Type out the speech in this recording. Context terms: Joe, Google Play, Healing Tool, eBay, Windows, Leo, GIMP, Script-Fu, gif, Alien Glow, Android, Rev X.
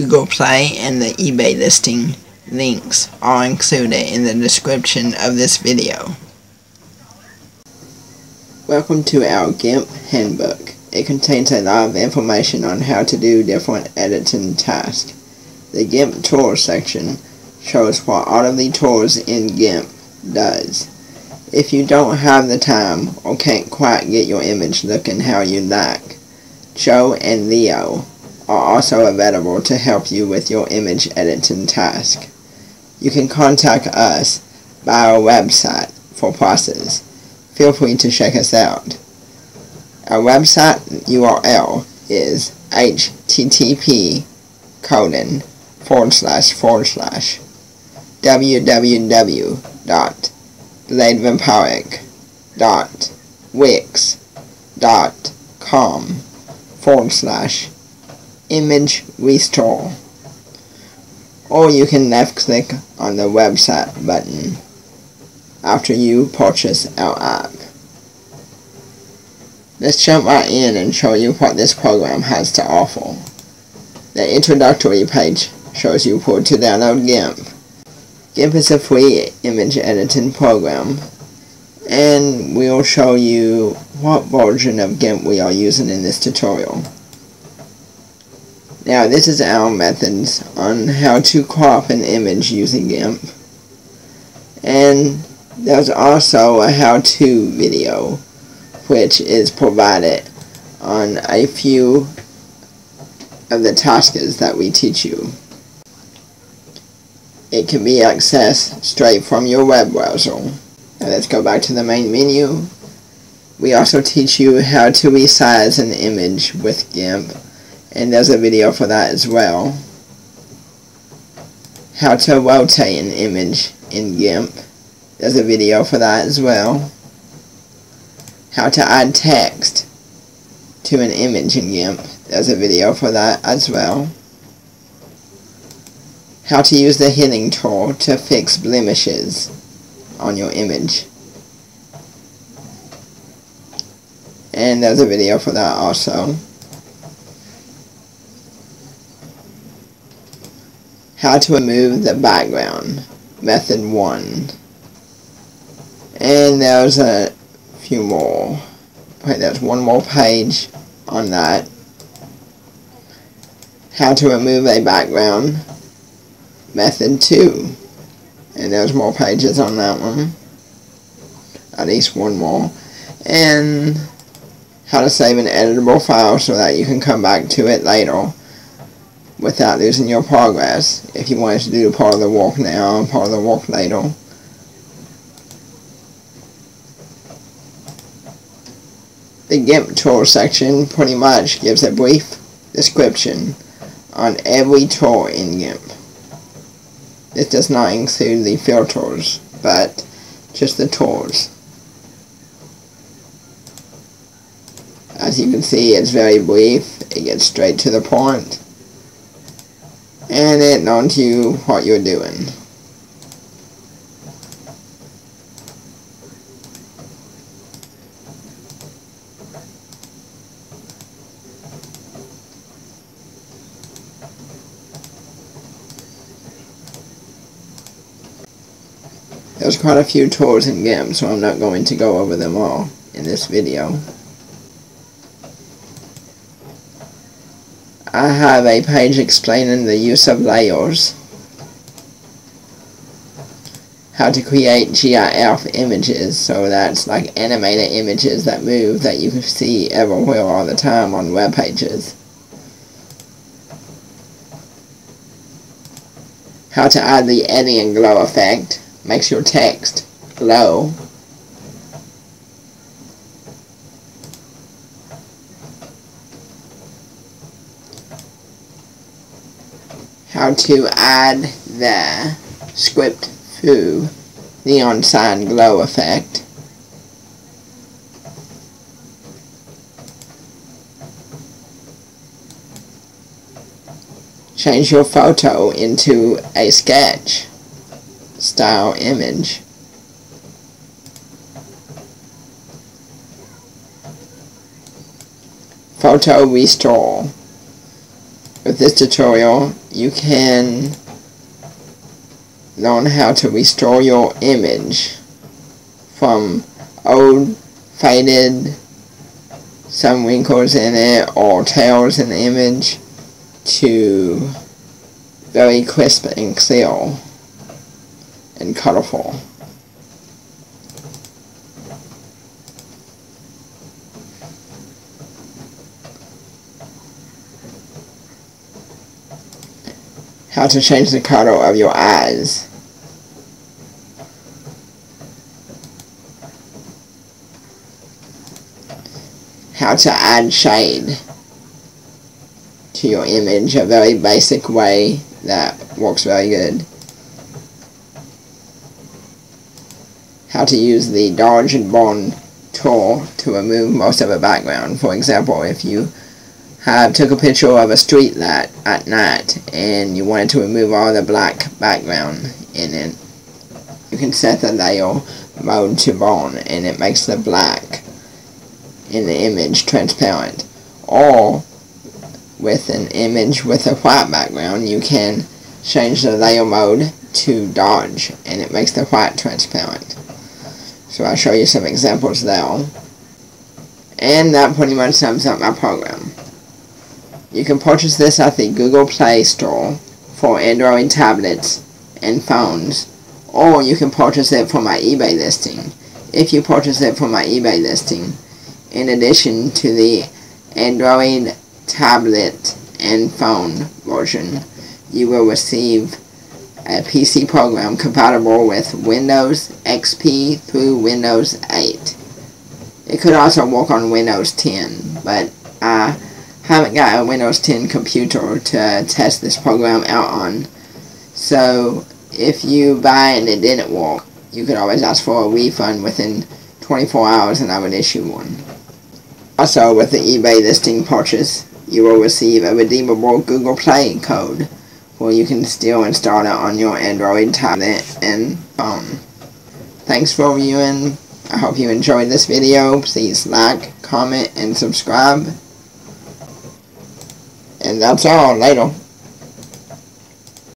Google Play, and the eBay listing links are included in the description of this video. Welcome to our GIMP handbook. It contains a lot of information on how to do different editing tasks. The GIMP tools section shows what all of the tools in GIMP does. If you don't have the time or can't quite get your image looking how you like, Joe and Leo are also available to help you with your image editing task. You can contact us by our website for process. Feel free to check us out. Our website URL is http://www.bladevampiric.wix.com/image restore, or you can left click on the website button after you purchase our app. Let's jump right in and show you what this program has to offer. The introductory page shows you where to download GIMP. GIMP is a free image editing program, and we'll show you what version of GIMP we are using in this tutorial. Now, this is our methods on how to crop an image using GIMP, and there's also a how-to video which is provided on a few of the tasks that we teach you. It can be accessed straight from your web browser. Now let's go back to the main menu. We also teach you how to resize an image with GIMP, and there's a video for that as well. How to rotate an image in GIMP. There's a video for that as well. How to add text to an image in GIMP. There's a video for that as well. How to use the Healing Tool to fix blemishes on your image. And there's a video for that also. How to remove the background, method 1. And there's a few more. Wait, there's one more page on that. How to remove a background, method 2. And there's more pages on that one. At least one more. And how to save an editable file so that you can come back to it later without losing your progress, if you wanted to do part of the work now and part of the work later. The GIMP tool section pretty much gives a brief description on every tool in GIMP. This does not include the filters, but just the tools. As you can see, it's very brief, it gets straight to the point, and it learns you what you're doing. There's quite a few tools in GIMP, so I'm not going to go over them all in this video. I have a page explaining the use of layers, how to create GIF images, so that's like animated images that move that you can see everywhere all the time on web pages. How to add the Alien Glow effect. Makes your text glow. How to add the Script-Fu neon sign glow effect. Change your photo into a sketch style image. Photo restore. With this tutorial, you can learn how to restore your image from old, faded, some wrinkles in it or tears in the image, to very crisp and clear and colorful. How to change the color of your eyes. How to add shade to your image, a very basic way that works very good. How to use the dodge and burn tool to remove most of a background. For example, if you took a picture of a street light at night and you wanted to remove all the black background in it, you can set the layer mode to burn and it makes the black in the image transparent. Or with an image with a white background, you can change the layer mode to dodge and it makes the white transparent. So I'll show you some examples there. And that pretty much sums up my program. You can purchase this at the Google Play Store for Android tablets and phones, or you can purchase it from my eBay listing. If you purchase it from my eBay listing, in addition to the Android tablet and phone version, you will receive a PC program compatible with Windows XP through Windows 8. It could also work on Windows 10, but I haven't got a Windows 10 computer to test this program out on, so if you buy it and it didn't work, you could always ask for a refund within 24 hours and I would issue one. Also, with the eBay listing purchase, you will receive a redeemable Google Play code where you can still install it on your Android tablet and phone. Thanks for viewing. I hope you enjoyed this video. Please like, comment, and subscribe. And that's all. Later.